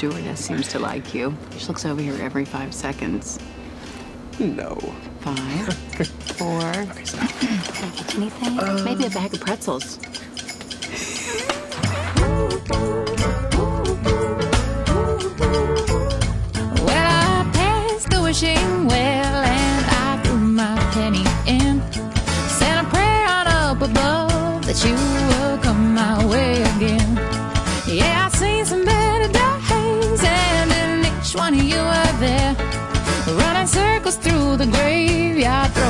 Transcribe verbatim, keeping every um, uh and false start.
stewardess seems to like you. She looks over here every five seconds. No. Five, four. Okay, stop. Can I get you anything? Um, Maybe a bag of pretzels. Well, I passed the wishing well and I threw my penny in. Sent a prayer on up above that you will come my way again. Yeah, I've seen some better days and in each one of you were there. Running circles through the graveyard.